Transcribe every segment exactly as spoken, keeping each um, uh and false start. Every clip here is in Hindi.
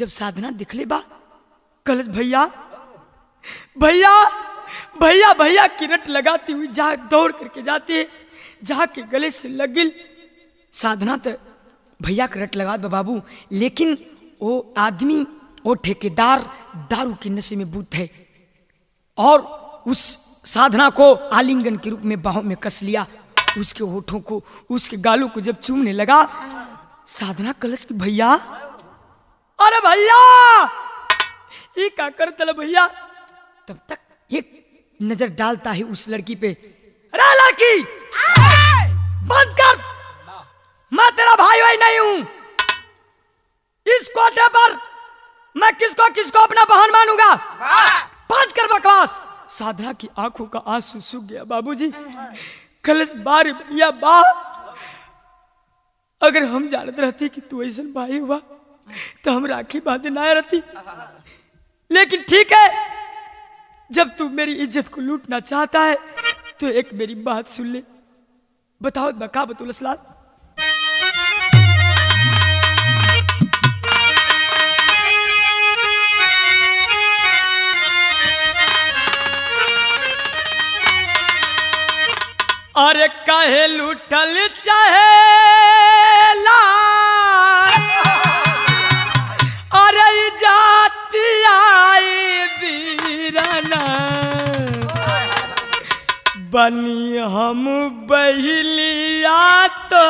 जब साधना दिखले बा कलश भैया भैया भैया भैया किरट लगाती हुई जा दौड़ करके जाती है, जाके गले से लगिल। साधना तो भैया करट लगा दो बाबू, लेकिन वो आदमी वो ठेकेदार दारू के नशे में बूत है और उस साधना को आलिंगन के रूप में बाहों में कस लिया। उसके होठों को उसके गालों को जब चूमने लगा साधना कलश की भैया, अरे भैया ये क्या कर चल भैया। तब तक एक नजर डालता है उस लड़की पे, अरे लड़की बंद कर, मैं तेरा भाई भाई नहीं हूं, इस कोटे पर मैं किसको किसको अपना बहन मानूंगा, बंद कर बकवास। साधना की आंखों का आंसू सूख गया बाबूजी, कलश बार भैया बा, अगर हम जानते रहते कि तू ऐसा भाई हुआ तो हम राखी बांधे ना रहती, लेकिन ठीक है जब तू मेरी इज्जत को लूटना चाहता है तो एक मेरी बात सुन ले। बताओ बका बतूल असलाल अरे काहे लूटल चाहेला, अरे जाती आई वीराना बनी हम बहिलिया तो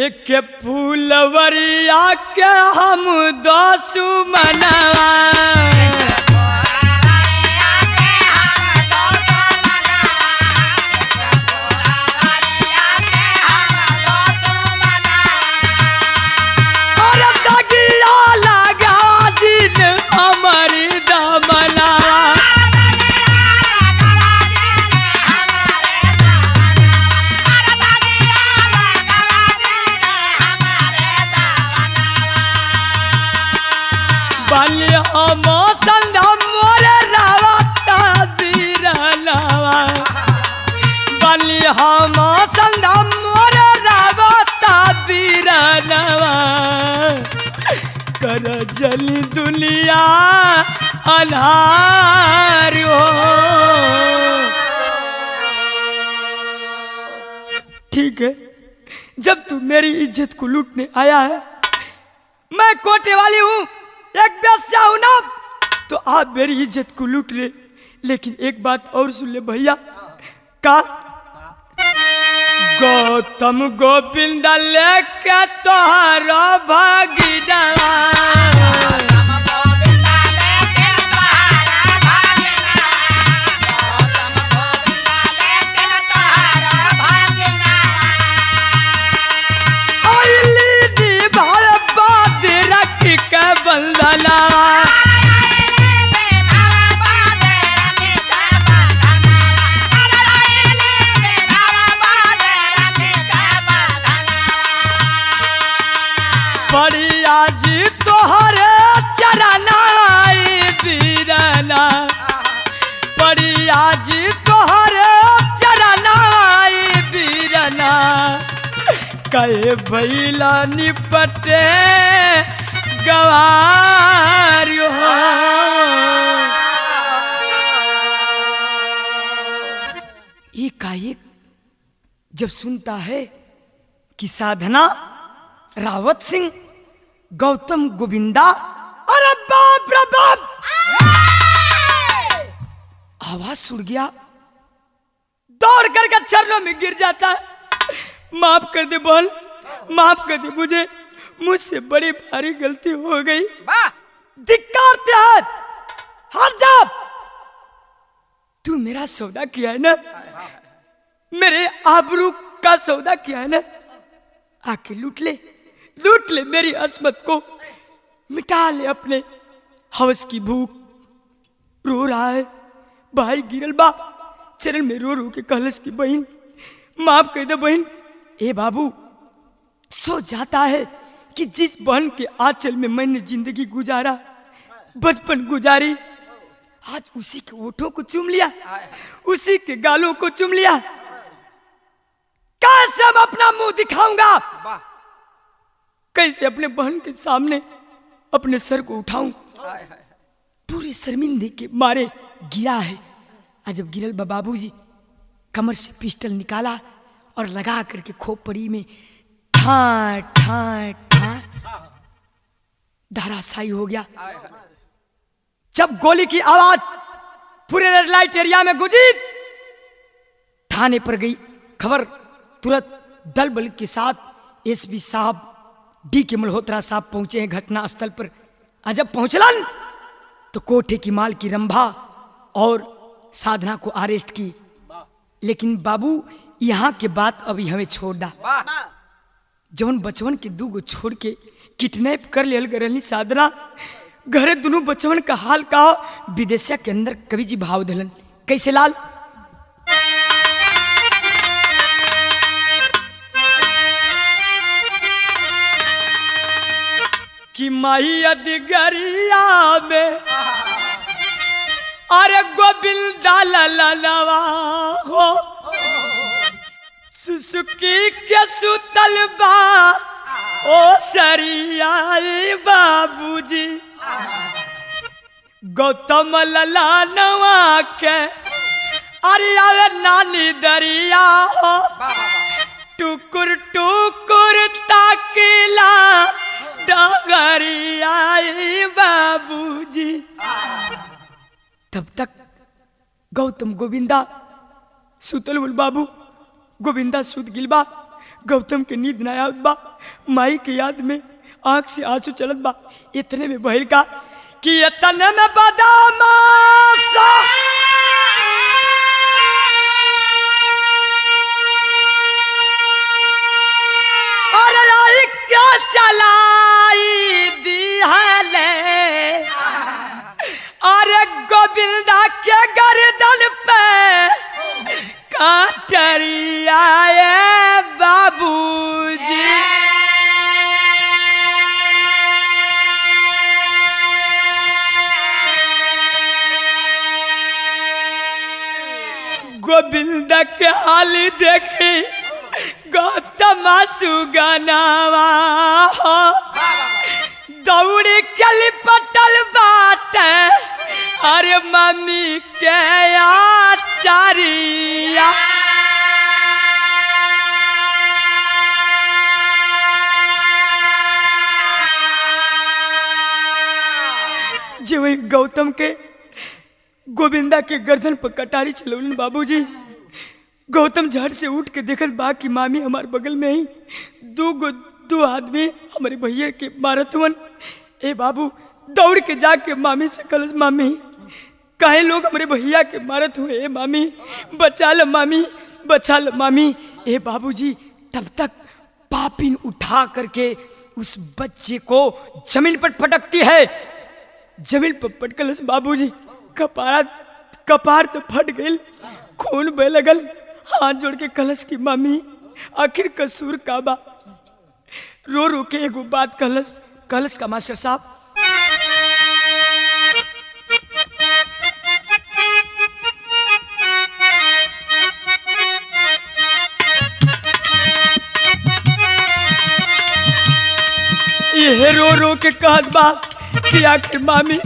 एक फूलवरिया के हम दोष मनावा, कर जली दुनिया अनार हो। ठीक है जब तू मेरी इज्जत को लूटने आया है, मैं कोटे वाली हूं एक बेस्या हूं ना, तो आप मेरी इज्जत को लूट ले, लेकिन एक बात और सुन ले भैया का, गौतम गोविंद लेके तोहरा भगीरवा, बात रख के बंधना कहे भैला निपटे गवार हो। एकाएक जब सुनता है कि साधना रावत सिंह गौतम गोविंदा, अरे बाप रे बाप, आवाज सुन गया, दौड़ करके चरणों में गिर जाता है, माफ कर दे बोल, माफ कर दे मुझे, मुझसे बड़ी भारी गलती हो गई। धिक्कारते हैं, हट जा, तू मेरा सौदा किया है ना, मेरे आबरू का सौदा किया है ना, आके लूट ले, लूट ले मेरी असमत को, मिटा ले अपने हवस की भूख। रो रहा है भाई गिरल बा चरण में, रो रो के कैलाश की बहन, माफ कर दे बहन। ए बाबू, सो जाता है कि जिस बहन के आंचल में मैंने जिंदगी गुजारा, बचपन गुजारी, आज उसी के ओठों को चूम लिया, उसी के गालों को चूम लिया। कैसे अब अपना मुंह दिखाऊंगा, कैसे अपने बहन के सामने अपने सर को उठाऊं। पूरे शर्मिंदे के मारे गिरा है। अजब गिरल बाबू जी कमर से पिस्टल निकाला और लगा करके खोपड़ी में ठा ठा ठा धाराशाही हो गया। जब गोली की आवाज पूरे रेड लाइट एरिया में गुंजी, थाने पर गई खबर, तुरंत दल बल के साथ एसपी साहब डी के मल्होत्रा साहब पहुंचे हैं घटना स्थल पर। जब पहुंचलन तो कोठे की माल की रंभा और साधना को अरेस्ट की। लेकिन बाबू यहाँ के बात अभी हमें छोड़ दा, जौन बचवन के दूगो छोड़ के किडनैप कर लेल गई साधना, घरे दोनों बचवन का हाल का विदेशिया के अंदर कवि जी भाव दिलन। कैसे लाल कि माही अधिगरिया में अरे गोबिल डाल ललवा हो, सुसुकी के सुतलबा ओ सरियाई बाबूजी, गौतम ललनवा के अरे आवे नानी दरिया हो, टुकुर टुकुर ताकिला डगरियाई बाबूजी। तब तक गौतम गोविंदा सुतल बोल बाबू, गोविंदा सुत गिलबा, गौतम के नींद ना आवत बा, माई के याद में आंख से आंसू चलत बा। इतने में भइल का कि इतने में बदमाशा अरे आई क्या चलाई दिहले, अरे गोविंदा के गर्दन पे काटरिया है बाबूजी। गोविंद के हाल देखी गौतम सुगनावा हो, दौड़ी के लिपटल बात अरे मम्मी के आचारिया, जीव गौतम के गोविंदा के गर्दन पर कटारी चलौलन बाबूजी। गौतम झट से उठ के देखत बा कि मामी हमारे बगल में ही दो दो आदमी हमारे भैया के मारत हुवन। ए बाबू, दौड़ के जाके मामी से कैलाश, मामी काहे लोग हमारे भैया के मारत हुए, ए मामी बचा ल मामी, बचा ल मामी। ए बाबूजी, तब तक पापिन उठा करके उस बच्चे को जमीन पर पटकती है। जमीन पर पटकल बाबूजी, कपार कपार तो फट गई, खून बह लगल। हाथ जोड़ के कैलाश की मामी, आखिर कसूर का बा। रो रो के एगो बात कैलाश, कैलाश का मास्टर साहब, ये रो रो के कहत बा कि आखिर मामी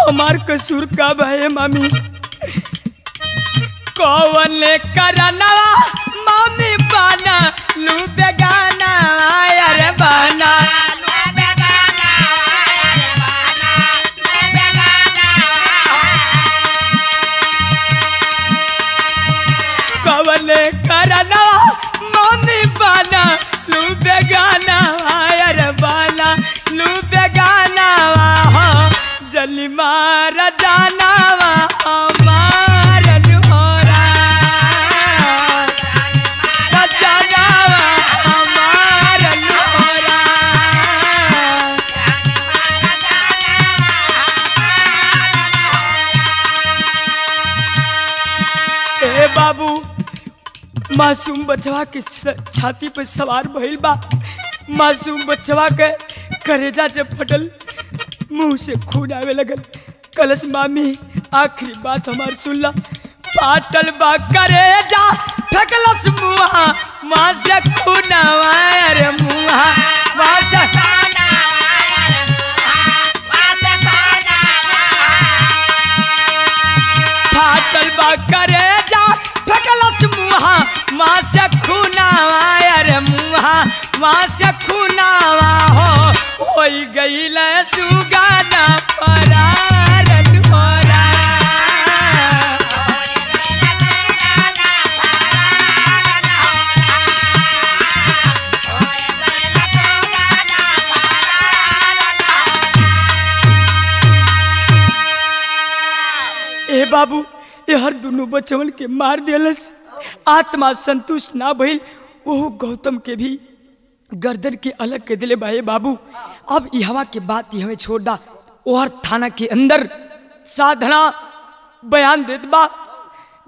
हमार कसूर का भाई, मामी कौन करनवा मामी बना लू बेगाना, अरे बना कौन करनवा मामी बना लू बेगाना, अरे बना लू बेगाना, जली मार जाना वा मार लू। मासूम बचवा के छाती पे सवार भइल बा। मासूम बचवा के करेजा जब फटल, मुंह से खून आवे लगल। कलश मामी आखिरी बात हमार सुनला। फाटल बा करेजा, फेकलस मुहा, मां से खून आवे रे मुहा, मां से करेजा फेकलस मुहा, मां से खूनावा अरे मुहा, मां से खूनावा हो होई गईल सुगाना फरार डोरा। ए बाबू, हर दोनों बच्चवन के मार दिलस। आत्मा संतुष्ट ना भइल, वो गौतम के भी गर्दन के अलग के दिले भाई। बाबू अब यहाँ के बात हमें छोड़ दा। और थाना के अंदर साधना बयान देत बा।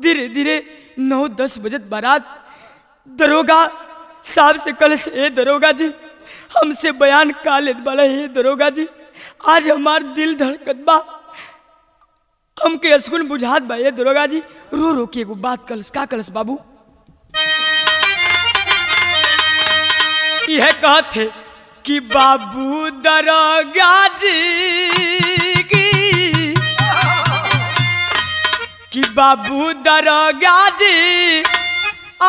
धीरे धीरे नौ दस बजत बारात। दरोगा साहब से कल से ए दरोगा जी, हमसे बयान का लेत बाला। हे दरोगा जी, आज हमार दिल धड़कत बा, हमके असगुन बुझात बा। ये दरोगा जी, रो रो के एगो बात कलस। का कलस बाबू? यह कहते कि बाबू दरोगा जी की, कि बाबू दरोगा जी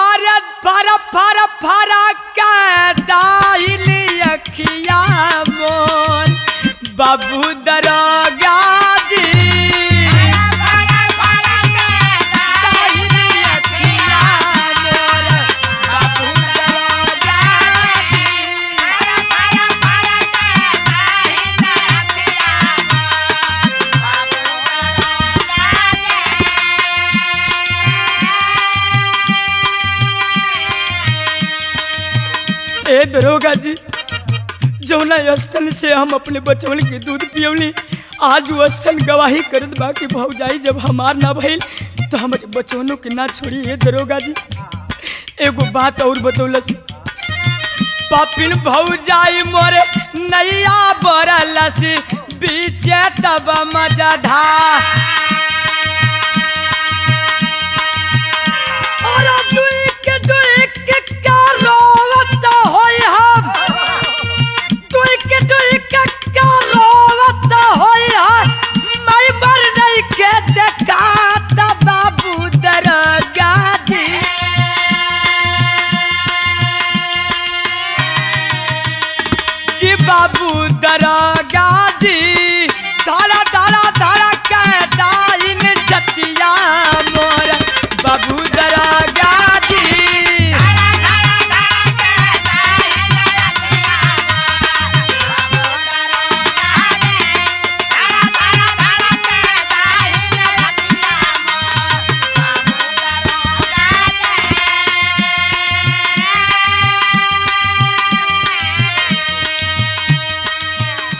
आरे फरा फरा फरा के दाहिली अखिया मोर। बाबू दरोगा जी दरोगा जी, जौना स्थल से हम अपने बचवन के दूध पियवली, आज वो स्थल गवाही करत बा कि भौजाई जब हमार ना भइल तो हमारे बचवनों के ना छोड़ी। हे दरोगा जी, एगो बात और बतौलस। पापिन भौजाई मोरे नैया बरलस बीचे तब मजा धा। बाबू दरोगा जी धारा धारा धारा कहता इन छतिया मोर। बाबू दरोगा जी धारा धारा धारा कहता इन छतिया मोर। दरोगा जी धारा धारा धारा कहता इन छतिया मोर। बाबू दरोगा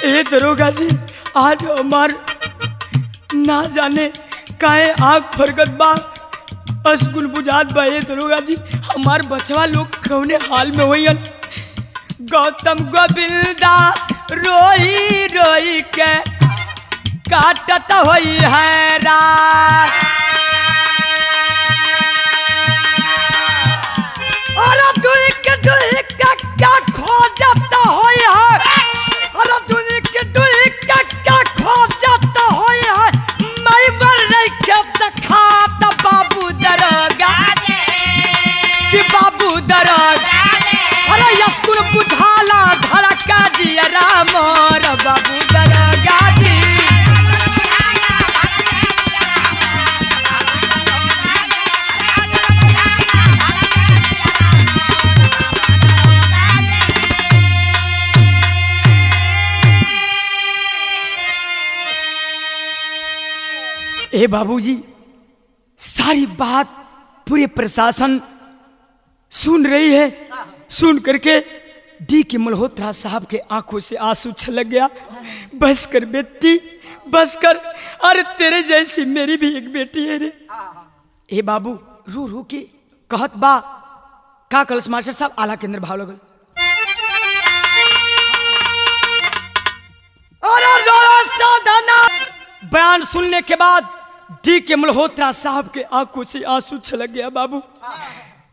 ए दरोगा जी, आज हमार ना जाने काहे आग फरगत बा, असगुन बुझात बा। ए दरोगा जी, हमार बचवा लोग कौने हाल में होइल। गौतम गोविंदा रोई रोई के काटत होई है रात। अरे दुइक दुइक का खोजत होई है, अरे दुइक दुइक का खोजत होई है, मैं मर नहीं के देखात। बाबू दरोगा जी कि बाबू दरोगा जी अरे यसकुल बुझाला धड़का दिया राम। और बाबू दरोगा जी हे बाबूजी, सारी बात पूरे प्रशासन सुन रही है। सुन करके डी के मल्होत्रा साहब के आंखों से आंसू छलक गया। बस कर बेटी, बस कर, अरे तेरे जैसी मेरी भी एक बेटी है रे। हे बाबू, रो रो के कहत बा का कलश मास्टर साहब आला के अंदर भाव लगल। अरे रोला साधना बयान सुनने के बाद डी के मल्होत्रा साहब के आंखों से आंसू छलक गया। बाबू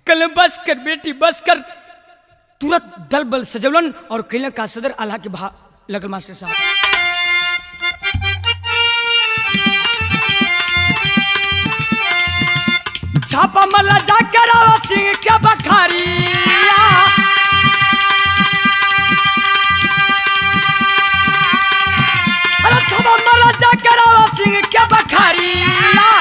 कल बस कर बेटी बस कर। तुरंत दल बल सजवलन और कैला का सदर आला के भाव लगल। मास्टर साहब छापा मला जाकर आवा सिंह के बखारिया, अरे छापा मला जाकर आवा सिंह के बखारिया,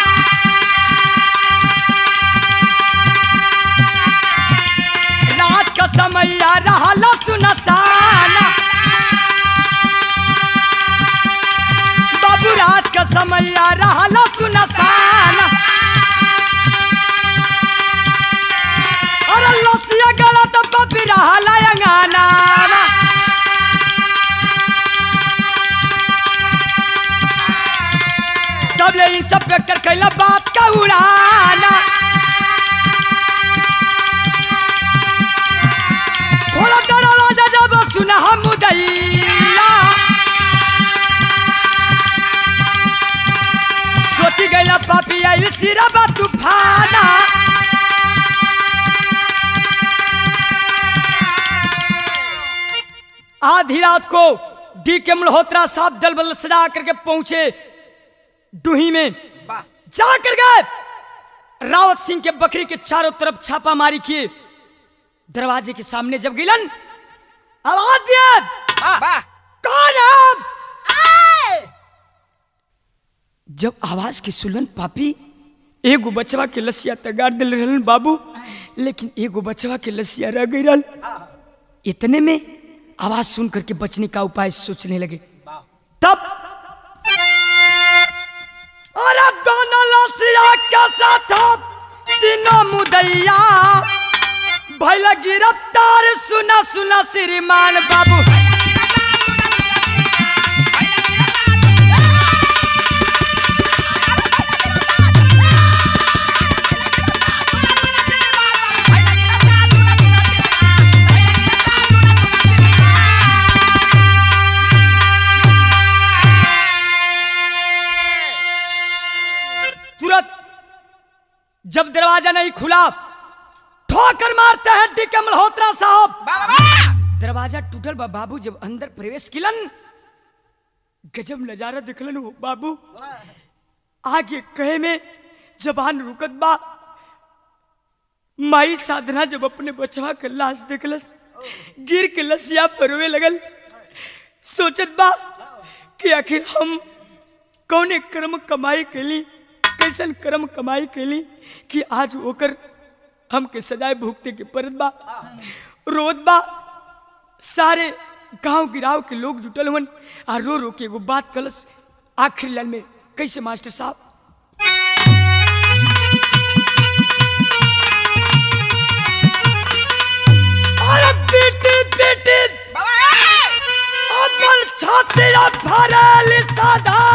रात का समय आ रहा सुनसाना, बाबू रात का समय आ रहा सुनसाना, लसिया गला तब्बा पिरा हलायंगाना, तब ले इन सब कर कैला बात का उड़ाना, खोला दरवाजा जब सुना हम मुदैया, सोची गैला पापिया ये सिरा बात तूफाना, आधी रात को डी के मल्होत्रा साहब दल बल सजा करके पहुंचे डूही में। जाकर गए रावत सिंह के बकरी के चारों तरफ छापामारी किए। दरवाजे के सामने जब गिलन आवाज दिया, कौन है? जब आवाज की सुलन पापी एगो बचवा के लसिया तगाड़ दिल रहलन बाबू, लेकिन एगो बचवा के लसिया रह गई रहल। इतने में आवाज सुन करके बचने का उपाय सोचने लगे। तब अरे दोनों लसिया के साथ तीनों मुदैया भैया गिरफ्तार। सुना सुना श्रीमान बाबू जब दरवाजा नहीं खुला ठोकर मारते हैं डी के मल्होत्रा साहब। दरवाजा टूटल बा बाबू जब अंदर प्रवेश किलन गजब नजारा दिखलन। वो बाबू आगे कहे में जबान रुकत बा। माई साधना जब अपने बचवा के लाश देखलस गिर के लसिया परोवे लगल। सोचत बा कि आखिर हम कौने कर्म कमाई के लिए कैसन कर्म कमाई के लिए कि आज होकर हमके सजाए भुगते के परत बा। रोत बा सारे गांव गिराव के लोग जुटल हुन आ रो रो के एगो बात कलस आखिरी लाइन में कैसे मास्टर साहब। अरे बेटी बेटी अपन छाती भरल साधना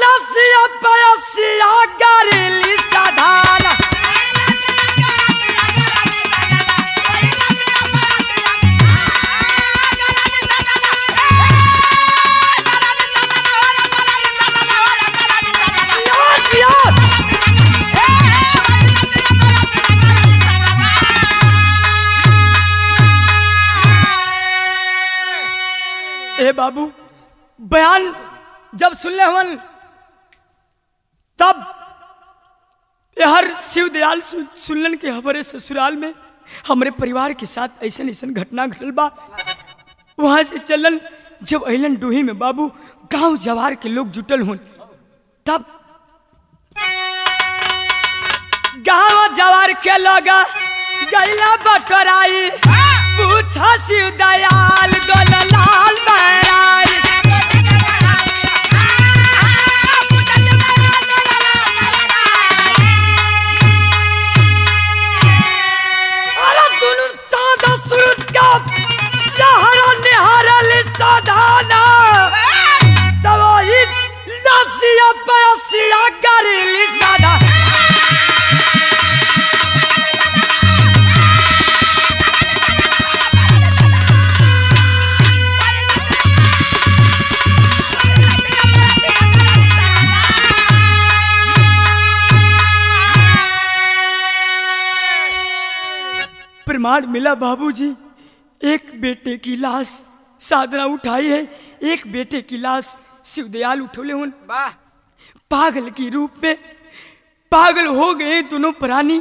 लसिया पयसिया गरीली साधना, ए बाबू बयान जब सुनले हमन तब हर शिवदयाल सुनलन के हमारे ससुराल में हमारे परिवार के साथ ऐसा ऐसा घटना घटल बा। वहां से चलन जब अलन डूही में बाबू गांव जवार के लोग जुटल होन। तब गांव जवार के लोग गैला बटराई, पूछा शिवदयाल गोललाल बहराई, साधना तवाई लसिया पयसिया गरीली साधना। मार मिला बाबूजी, एक बेटे की लाश साधना उठाई है, एक बेटे की लाश शिवदयाल उठोले होन। वाह, पागल की रूप में पागल हो गए दोनों प्राणी।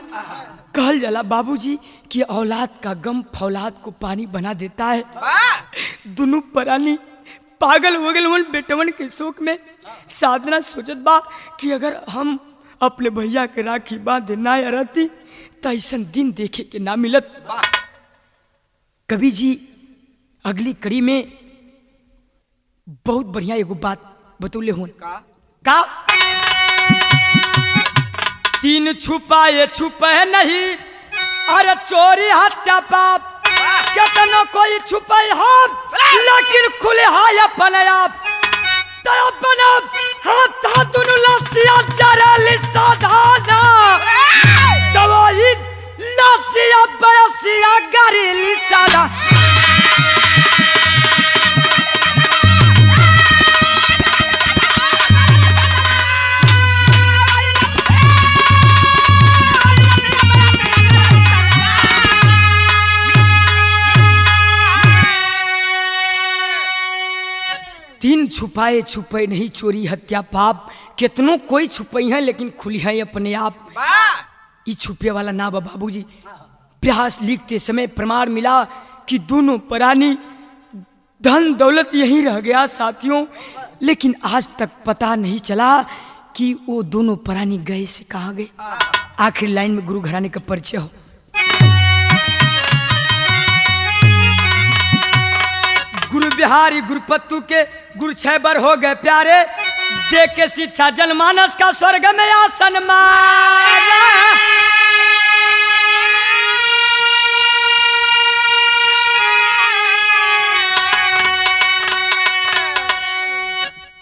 कहल जला बाबूजी कि औलाद का गम फौलाद को पानी बना देता है। दोनों प्राणी पागल हो गए होन बेटवन के शोक में। साधना सोचत बा कि अगर हम अपने भैया के राखी बांधे ना रहती तो ऐसा दिन देखे के ना मिलत। कवि जी अगली कड़ी में बहुत बढ़िया एगो बात बतौले होन। का तीन छुपाए छुपे नहीं, अरे चोरी हत्या पाप, कितनो कोई छुपे हो लेकिन खुले हाय अपने आप। तीन छुपाए छुपे नहीं, चोरी हत्या पाप, कितनों कोई छुपे हैं लेकिन खुली है अपने आप। ये छुपे वाला ना बाबूजी। प्रयास लिखते समय प्रमाण मिला कि दोनों प्राणी धन दौलत यहीं रह गया साथियों, लेकिन आज तक पता नहीं चला कि वो दोनों प्राणी गए से कहाँ गए। आखिरी लाइन में गुरु घराने का परिचय हो। गुरु बिहारी गुरुपत्तु के गुरु छह बार हो गए प्यारे, देखे शिक्षा जनमानस का स्वर्ग में आसन मारा।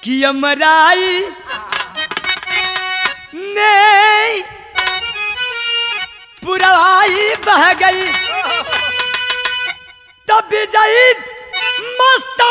कि अमराई ने पुरवाई बह गई तब विजयी मस्त